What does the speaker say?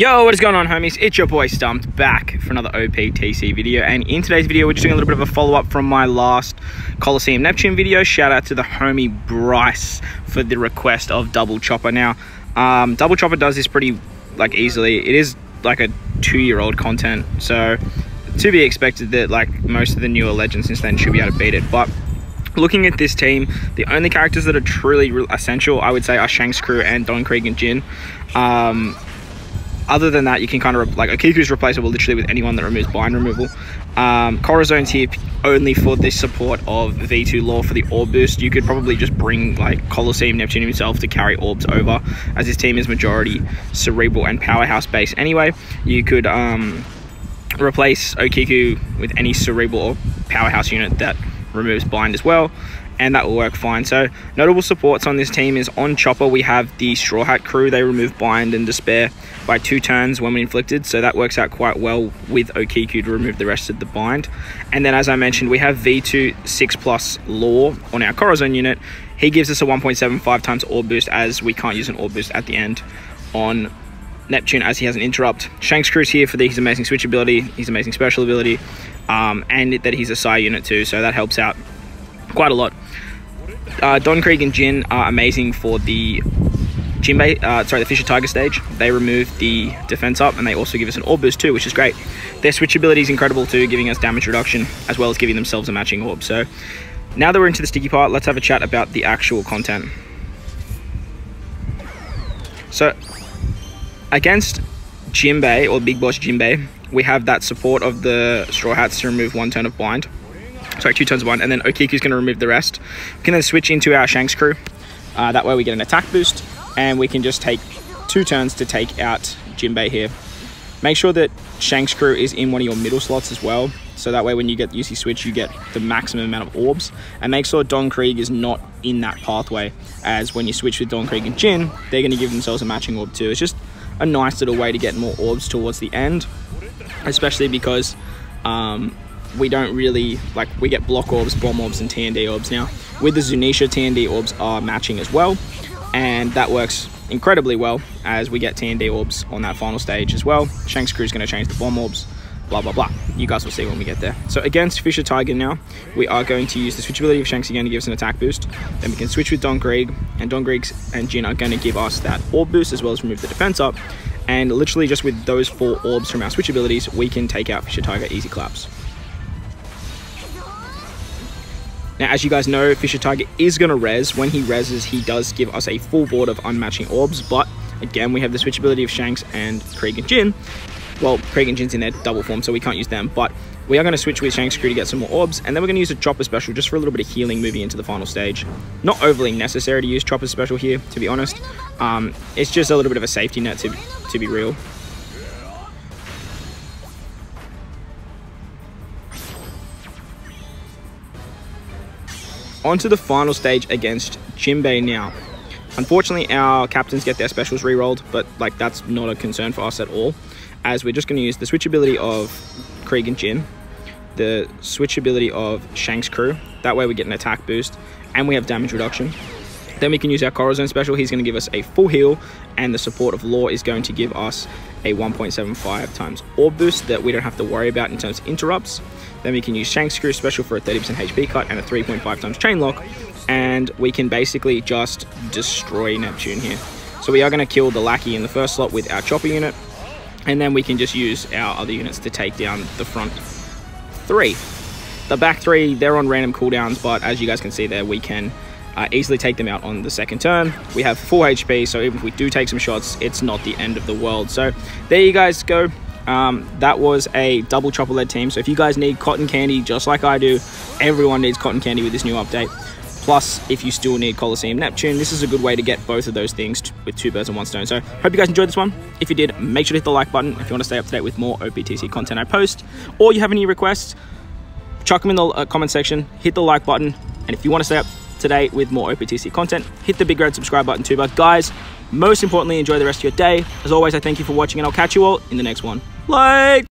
Yo, what is going on, homies? It's your boy Stumped, back for another OPTC video. And in today's video, we're just doing a little bit of a follow-up from my last Coliseum Neptune video. Shout out to the homie Bryce for the request of Double Chopper. Now, Double Chopper does this pretty, like, easily. It is, like, a two-year-old content. So, to be expected that, like, most of the newer legends since then should be able to beat it. But looking at this team, the only characters that are truly essential, I would say, are Shanks' crew and Don Krieg and Jin. Other than that, you can kind of, like, Okiku's replaceable literally with anyone that removes bind removal. Corazon's here only for this support of V2 Law for the orb boost. You could probably just bring, like, Coliseum Neptune himself to carry orbs over, as his team is majority cerebral and powerhouse base anyway. You could replace Okiku with any cerebral or powerhouse unit that removes bind as well, and that will work fine. So notable supports on this team is on Chopper, we have the Straw Hat crew. They remove bind and despair by 2 turns when we inflicted, so that works out quite well with Okiku to remove the rest of the bind. And then, as I mentioned, we have V2 6+ Law on our Corazon unit. He gives us a 1.75 times orb boost, as we can't use an orb boost at the end on Neptune as he has an interrupt. Shanks' crew's here for his amazing switch ability, his amazing special ability, and that he's a Psi unit too, so that helps out quite a lot. Don Krieg and Jin are amazing for the Jinbei, sorry, the Fisher Tiger stage. They remove the defense up, and they also give us an orb boost too, which is great. Their switch ability is incredible too, giving us damage reduction as well as giving themselves a matching orb. So now that we're into the sticky part, let's have a chat about the actual content. So against Jinbei, or Big Boss Jinbei, we have that support of the Straw Hats to remove 1 turn of bind. Sorry, 2 turns of bind, and then Okiku's going to remove the rest. We can then switch into our Shanks crew. That way we get an attack boost, and we can just take 2 turns to take out Jinbei here. Make sure that Shanks crew is in one of your middle slots as well, so that way when you get UC switch, you get the maximum amount of orbs. And make sure Don Krieg is not in that pathway, as when you switch with Don Krieg and Jin, they're going to give themselves a matching orb too. It's just a nice little way to get more orbs towards the end, especially because we don't really, like, we get block orbs, bomb orbs, and TND orbs now. With the Zunisha, TND orbs are matching as well, and that works incredibly well as we get TND orbs on that final stage as well. Shanks crew is going to change the bomb orbs, blah, blah, blah. You guys will see when we get there. So against Fisher Tiger now, we are going to use the switchability of Shanks again to give us an attack boost. Then we can switch with Don Krieg, and Don Krieg and Jin are going to give us that orb boost as well as remove the defense up. And literally just with those 4 orbs from our switch abilities, we can take out Fisher Tiger easy claps. Now, as you guys know, Fisher Tiger is going to res. When he reses, he does give us a full board of unmatching orbs, but again, we have the switchability of Shanks and Krieg and Jin. Well, Krieg and Jin's in their double form, so we can't use them, but we are going to switch with Shanks crew to get some more orbs, and then we're going to use a Chopper special just for a little bit of healing moving into the final stage. Not overly necessary to use Chopper special here, to be honest. It's just a little bit of a safety net, to be real. Onto the final stage against Jinbei now. Unfortunately, our captains get their specials rerolled, but, like, that's not a concern for us at all, as we're just going to use the switch ability of Krieg and Jin, the switch ability of Shanks crew. That way we get an attack boost and we have damage reduction. Then we can use our Corazon special. He's going to give us a full heal, and the support of Law is going to give us a 1.75 times orb boost that we don't have to worry about in terms of interrupts. Then we can use Shanks crew special for a 30% HP cut and a 3.5 times chain lock, and we can basically just destroy Neptune here. So we are going to kill the Lackey in the first slot with our Chopper unit, and then we can just use our other units to take down the front 3. The back 3, they're on random cooldowns, but as you guys can see there, we can easily take them out on the 2nd turn. We have full HP, so even if we do take some shots, it's not the end of the world. So there you guys go. That was a Double Chopper led team. So if you guys need CottonCandy just like I do, everyone needs CottonCandy with this new update. Plus, if you still need Coliseum Neptune, this is a good way to get both of those things with 2 birds and 1 stone. So, hope you guys enjoyed this one. If you did, make sure to hit the like button. If you want to stay up to date with more OPTC content I post, or you have any requests, chuck them in the comment section, hit the like button. And if you want to stay up to date with more OPTC content, hit the big red subscribe button too. But guys, most importantly, enjoy the rest of your day. As always, I thank you for watching, and I'll catch you all in the next one. Like!